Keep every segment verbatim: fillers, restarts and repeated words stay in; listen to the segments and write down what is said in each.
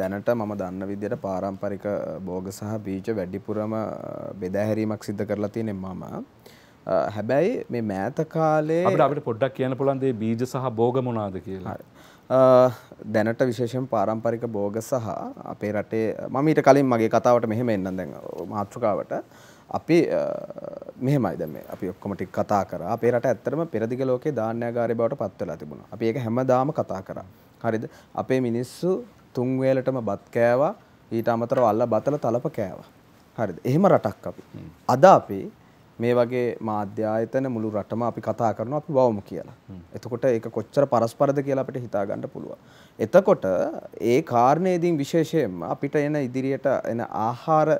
දැනට මම දන්න විදියට පාරම්පරික භෝග සහ බීජ වැඩිපුරම බෙදා හැරීමක් සිදු කරලා තියෙනවා මම. හැබැයි මේ මෑත කාලේ අපිට අපිට පොඩ්ඩක් කියන්න පුළුවන් මේ බීජ සහ භෝග මොනවාද කියලා. දැනට විශේෂයෙන් පාරම්පරික භෝග සහ අපේ රටේ මම ඊට කලින් මගේ කතාවට මෙහෙම එන්නම් දැන් මාතෘකාවට. අපි මෙහෙමයි දැන් මේ අපි ඔක්කොම ටික කතා කරා. අපේ රට ඇත්තටම පෙරදිග ලෝකේ ධාන්‍යාගාරය බවට පත් වෙලා තිබුණා. අපි ඒක හැමදාම කතා කරා. හරිද? අපේ මිනිස්සු තුන් වේලටම බත් කෑවා ඊට අමතරව අල්ල බතල තලප කෑවා හරිද එහෙම රටක් අපි අද අපි මේ වගේ මාධ්‍ය ආයතන මුළු රටම අපි කතා කරනවා අපි වවමු කියලා එතකොට ඒක කොච්චර පරස්පරද කියලා අපිට හිතා ගන්න පුළුවන් එතකොට ඒ කාරණේදීන් විශේෂයෙන්ම අපිට එන ඉදිරියට එන ආහාර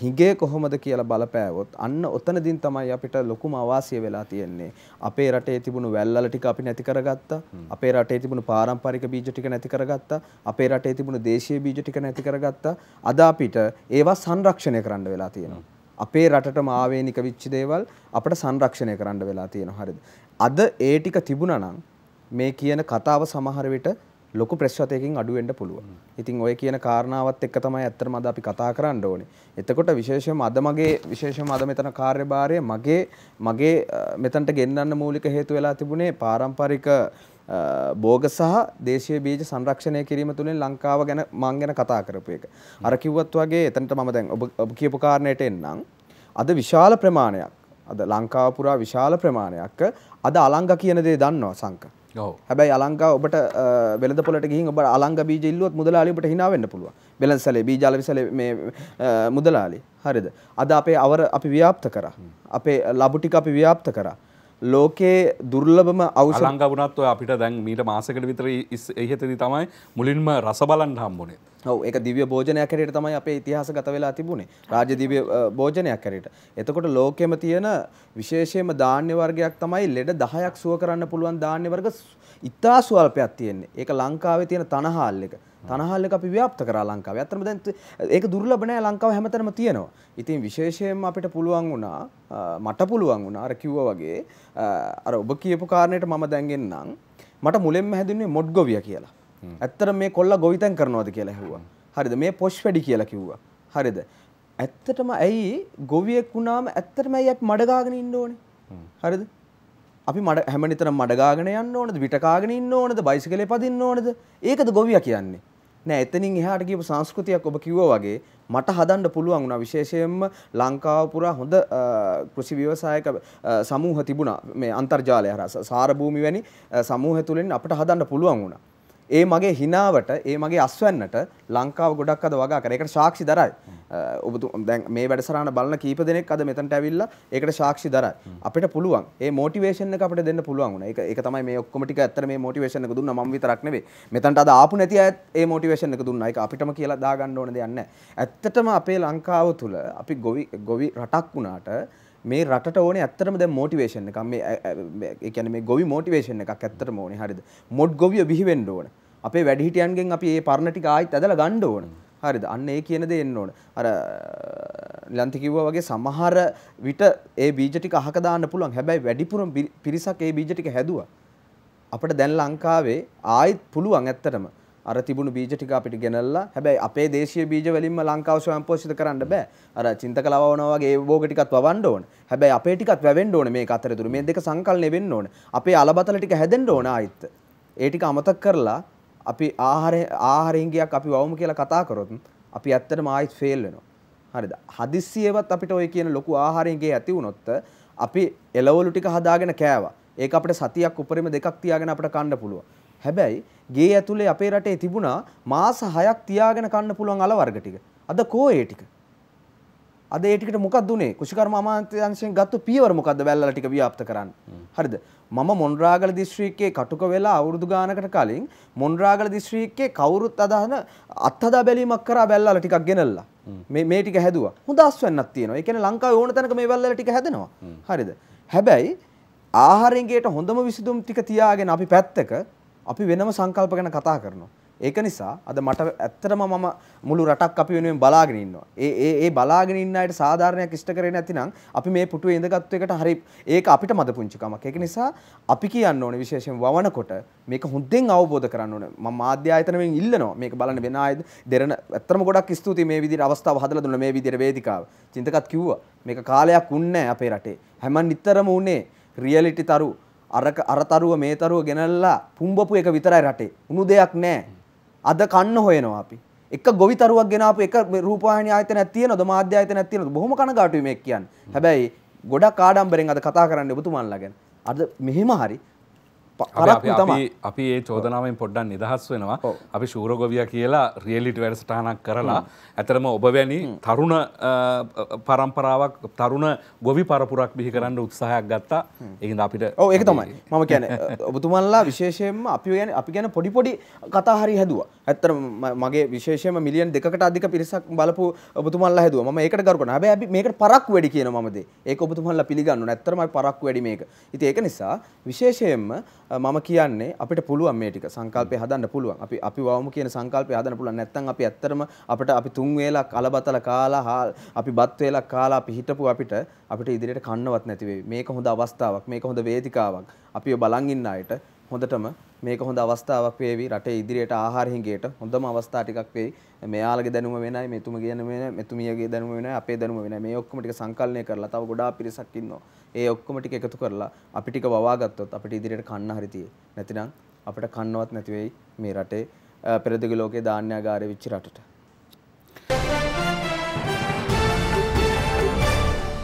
හිගේ කොහොමද කියලා බලපෑවොත් අන්න ඔතනදීන් තමයි අපිට ලොකුම අවාසිය වෙලා තියෙන්නේ අපේ රටේ තිබුණු වැල්වල ටික අපි නැති කරගත්තා අපේ රටේ තිබුණු පාරම්පරික බීජ ටික නැති කරගත්තා අපේ රටේ තිබුණු දේශීය බීජ ටික නැති කරගත්තා අද අපිට ඒවා සංරක්ෂණය කරන්න වෙලා තියෙනවා අපේ රටටම ආවේනික වෙච්ච දේවල් අපිට සංරක්ෂණය කරන්න වෙලා තියෙනවා හරිද අද ඒ ටික තිබුණා නම් මේ කියන කතාව සමහර විට ලොකු ප්‍රෙස් රටයකින් අඩු වෙන්න පුළුවන්. ඉතින් ඔය කියන කාරණාවත් එක්ක තමයි අත්‍තරම අද අපි කතා කරන්න ඕනේ. එතකොට විශේෂයෙන්ම අද මගේ විශේෂයෙන්ම අද මෙතන කාර්යභාරය මගේ මගේ මෙතනට ගෙන්නන්න මූලික හේතු වෙලා තිබුණේ පාරම්පරික භෝග සහ දේශීය බීජ සංරක්ෂණය කිරීම තුළින් ලංකාව ගැන මං ගැන කතා කරපු එක. අර කිව්වත් වගේ එතනට මම දැන් ඔබ ඔබ කියපු කාරණයට එන්නම්. අද විශාල ප්‍රමාණයක් අද ලංකාව පුරා විශාල ප්‍රමාණයක් අද අලංග කියන දේ දන්නවා සංක. ඔව්. හැබැයි අලංගා ඔබට වෙළඳපොළට ගිහින් ඔබ අලංග බීජ ඉල්ලුවොත් මුදලාලි ඔබට hina වෙන්න පුළුවන්. වෙළඳසැලේ බීජාල විසැලේ මේ මුදලාලි. හරිද? අද අපේ අවර අපි ව්‍යාප්ත කරා. අපේ ලබු ටික අපි ව්‍යාප්ත කරා. ලෝකයේ දුර්ලභම ඖෂධ අලංගා වුණත් ඔය අපිට දැන් මීට මාසයකට විතර ඉහෙතදී තමයි මුලින්ම රස බලන්න හම්බුනේ. ඔව් ඒක දිව්‍ය භෝජනයක් හැටියට තමයි අපේ ඉතිහාසගත වෙලා තිබුණේ. රාජ්‍ය දිව්‍ය භෝජනයක් හැටියට. එතකොට ලෝකෙම තියෙන විශේෂයෙන්ම ධාන්‍ය වර්ගයක් තමයි ලෙඩ දහයක් සුව කරන්න පුළුවන් ධාන්‍ය වර්ග ඉතා ස්වල්පයක් තියෙන්නේ. ඒක ලංකාවේ තියෙන තනහාල් එක. තනහාල් එක අපි ව්‍යාප්ත කරා ලංකාවේ. ඇත්තටම දැන් ඒක දුර්ලභ නෑ ලංකාව හැමතැනම තියෙනවා. ඉතින් විශේෂයෙන්ම අපිට පුළුවන් වුණා මට පුළුවන් වුණා අර කිව්වා වගේ අර ඔබ කියපු කාරණේට මම දැන් ගෙන්නම්. මට මුලින්ම හැදුනේ මොඩ්ගොවිය කියලා. ඇත්තටම මේ කොල්ලා ගොවිතැන් කරනවාද කියලා ඇහුවා. හරිද? මේ පොෂ් වැඩි කියලා කිව්වා. හරිද? ඇත්තටම ඇයි ගොවියෙක් වුණාම ඇත්තටම ඇයි අපි මඩ ගාගෙන ඉන්න ඕනේ? හරිද? අපි මඩ හැම නිතරම මඩ ගාගෙන යන්න ඕනද? විට කාගෙන ඉන්න ඕනද? බයිසිකලේ පදින්න ඕනද? ඒකද ගොවියා කියන්නේ? නෑ එතනින් එහාට කියපු සංස්කෘතියක් ඔබ කිව්වා වගේ මට හදන්න පුළුවන් වුණා විශේෂයෙන්ම ලංකාව පුරා හොඳ කෘෂි ව්‍යවසායක සමූහ තිබුණා මේ අන්තර්ජාලය හරහා සාර භූමි වැනි සමූහ තුලින් අපට හදන්න පුළුවන් වුණා. ඒ මගේ හිනාවට ඒ මගේ අස්වැන්නට ලංකාව ගොඩක් අද වගා කරා. ඒකට සාක්ෂි දරයි. ඔබ දැන් මේ වැඩසටහන බලන කීප දෙනෙක් අද මෙතනට ඇවිල්ලා ඒකට සාක්ෂි දරයි. අපිට පුළුවන්. ඒ මොටිවේෂන් එක අපිට දෙන්න පුළුවන් වුණා. ඒක ඒක තමයි මේ ඔක්කොම ටික ඇත්තට මේ මොටිවේෂන් එක දුන්නා මම විතරක් නෙවෙයි. මෙතනට අද ආපු නැති අයත් ඒ මොටිවේෂන් එක දුන්නා. ඒක අපිටම කියලා දාගන්න ඕන දෙයක් නැහැ. ඇත්තටම අපේ ලංකාව තුල අපි ගොවි ගොවි රටක් වුණාට මේ රටට ඕනේ ඇත්තටම දැන් මොටිවේෂන් එකක් මේ ඒ කියන්නේ මේ ගොවි මොටිවේෂන් එකක් ඇත්තටම ඕනේ හරිද මොඩ් ගොවිය බිහි වෙන්න ඕන අපේ වැඩිහිටියන්ගෙන් අපි මේ පරණ ටික ආයෙත් ඇදලා ගන්න ඕන හරිද අන්න ඒ කියන දේ එන්න ඕන අර නිලන්ති කිව්වා වගේ සමහර විට ඒ බීජ ටික අහක දාන්න පුළුවන් හැබැයි වැඩිපුරම පිරිසක් ඒ බීජ ටික හැදුවා අපිට දැන් ලංකාවේ ආයෙත් පුළුවන් ඇත්තටම අර තිබුණු බීජ ටික අපිට ගෙනල්ලා හැබැයි අපේ දේශීය බීජ වලින්ම ලංකාව ස්වයංපෝෂිත කරන්න බෑ අර චින්තකලා වවනවා වගේ ඒ භෝග ටිකත් වවන්න ඕන හැබැයි අපේ ටිකත් වැවෙන්න ඕන මේක අතරතුර මේ දෙක සංකල්පණය වෙන්න ඕන අපේ අලබතල ටික හැදෙන්න ඕන ආයිත් ඒ ටික අමතක කරලා අපි ආහාර ආහාරින්ගයක් අපි වවමු කියලා කතා කරොත් අපි ඇත්තටම ආයිත් ෆේල් වෙනවා හරිද හදිස්සියෙවත් අපිට ඔය කියන ලොකු ආහාරින්ගේ ඇති වුණොත් අපි එළවලු ටික හදාගෙන කෑවා ඒක අපිට සතියක් උඩරිම දෙකක් තියාගෙන අපිට කන්න පුළුවන් හැබැයි ගේ ඇතුලේ අපේ රටේ තිබුණා මාස හයක් තියාගෙන කන්න පුළුවන් අල වර්ග ටික. අද කෝ ඒ ටික? අද ඒ ටිකට මොකක්ද උනේ? කුෂිකර්ම අමාත්‍යාංශයෙන් ගත්ත පියවර මොකද්ද වැල්වල ටික ව්‍යාප්ත කරන්න? හරිද? මම මොණරාගල දිස්ත්‍රික්කයේ කටුක වෙලා අවුරුදු ගානකට කලින් මොණරාගල දිස්ත්‍රික්කයේ කවුරුත් අදහන අත්හදා බැලීමක් කරා වැල්වල ටිකක් ගෙනල්ලා. මේ මේ ටික හැදුවා. හොඳ අස්වැන්නක් තියෙනවා. ඒ කියන්නේ ලංකාවේ ඕන තැනක මේ වැල්වල ටික හැදෙනවා. හරිද? හැබැයි ආහාරයෙන් ගේට හොඳම විසඳුම් ටික තියාගෙන අපි පැත්තක අපි වෙනම සංකල්ප ගැන කතා කරනවා. ඒක නිසා අද මට ඇත්තටම මම මුළු රටක් අපි වෙනුවෙන් බලාගෙන ඉන්නවා. ඒ ඒ ඒ බලාගෙන ඉන්න අයට සාධාරණයක් ඉෂ්ට කරේ නැතිනම් අපි මේ පුටුවේ ඉඳගත්තු එකට හරි ඒක අපිට මද පුංචි කමක්. ඒක නිසා අපි කියන්න ඕනේ විශේෂයෙන් වවනකොට මේක හොඳින් අවබෝධ කරගන්න ඕනේ. මම මාධ්‍ය ආයතන වලින් ඉල්ලනවා මේක බලන්න වෙන ආයතන දෙරණ ඇත්තටම ගොඩක් ස්තුතියි මේ විදිහට අවස්ථාව හදලා දුන්න මේ විදිහට වේදිකාව. චින්තකත් කිව්වා මේක කාලයක් උන්නේ නැහැ අපේ රටේ. හැමන් නිතරම උනේ රියැලිටි තරු අරක අරතරුව මේ තරුව ගෙනල්ලා පුම්බපු එක විතරයි රටේ. උණු දෙයක් නැහැ. අද කන්න හොයනවා අපි. එක ගොවි තරුවක් ගෙනාපු එක රූපවාහිනී ආයතනයක් තියෙනවද මාධ්‍ය ආයතනයක් තියෙනවද? බොහොම කනගාටුයි මේක කියන්නේ. හැබැයි ගොඩක් ආඩම්බරෙන් අද කතා කරන්නේ ඔබතුමන්ලා ගැන. අද මෙහෙම හරි අපි අපි ඒ චෝදනාවෙන් පොඩ්ඩක් නිදහස් වෙනවා. අපි ශූර ගොවියා කියලා රියැලිටි වැඩසටහනක් කරලා ඇතරම ඔබ වැනි තරුණ පරම්පරාවක් තරුණ ගොවි පරපුරක් බිහි කරන්න උත්සාහයක් ගත්තා. ඒකින්ද අපිට ඔව් ඒක තමයි මම කියන්නේ ඔබතුමන්ලා විශේෂයෙන්ම අපි කියන්නේ අපි කියන පොඩි පොඩි කතා හරි හැදුවා. ඇත්තටම මගේ විශේෂයෙන්ම මිලියන් දෙකකට අධික පිරිසක් බලපු ඔබතුමන්ලා හැදුවා. මම ඒකට ගරු කරනවා. හැබැයි අපි මේකට පරක්කු වැඩි කියනවා මම දේ. ඒක ඔබතුමන්ලා පිළිගන්න ඕනේ. ඇත්තටම අපි පරක්කු වැඩි මේක. ඉතින් ඒක නිසා විශේෂයෙන්ම මම කියන්නේ අපිට පුළුවන් මේ ටික සංකල්පය හදන්න පුළුවන්. අපි අපි වවමු කියන සංකල්පය හදන්න පුළුවන්. නැත්නම් අපි ඇත්තටම අපිට අපි තුන් වේලක් අලබතල කාලා අපි බත් වේලක් කාලා අපි හිටපු අපිට අපිට ඉදිරියට කන්නවත් නැති වෙයි. මේක හොඳ අවස්ථාවක්. මේක හොඳ වේදිකාවක්. අපි ඔය බලන් ඉන්න අයට හොඳටම මේක හොඳ අවස්ථාවක් වේවි. රටේ ඉදිරියට ආහාර හිඟයට හොඳම අවස්ථා ටිකක් වෙයි. මෙයාලගේ දැනුම වෙනයි, මෙතුම කියන වෙනයි, මෙතුමියගේ දැනුම වෙනයි, අපේ දැනුම වෙනයි. මේ ඔක්කොම ටික සංකලනය කරලා තව ගොඩාක් පිරිසක් ඉන්නවා. ඒ ඔක්කොම ටික එකතු කරලා අපි ටික වවා ගත්තොත් අපිට ඉදිරියට කන්න හරි තියෙයි. නැතිනම් අපිට කන්නවත් නැති වෙයි මේ රටේ පෙරදිග ලෝකයේ ධාන්‍යාගාරයේ විච රටට.